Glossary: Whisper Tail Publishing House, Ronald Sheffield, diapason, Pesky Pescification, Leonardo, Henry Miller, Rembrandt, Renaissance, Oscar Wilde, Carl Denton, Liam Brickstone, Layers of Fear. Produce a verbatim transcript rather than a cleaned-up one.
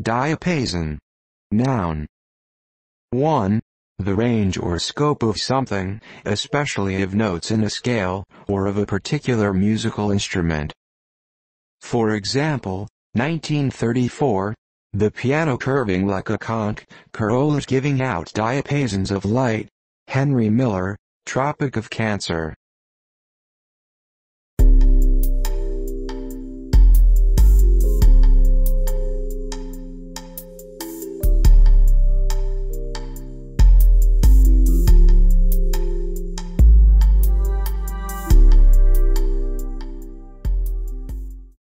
Diapason. Noun. one. The range or scope of something, especially of notes in a scale, or of a particular musical instrument. For example, nineteen thirty-four, the piano curving like a conch, Corollas giving out diapasons of light, Henry Miller, Tropic of Cancer.